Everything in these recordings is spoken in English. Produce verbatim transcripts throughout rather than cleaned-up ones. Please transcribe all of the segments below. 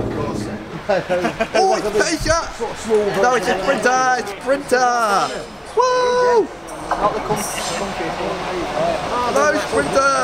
Oh, it's a t-shirt! No, it's a printer! It's a printer! Woo! No, it's a printer!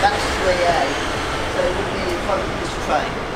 That's three A, so it would be in front of this train.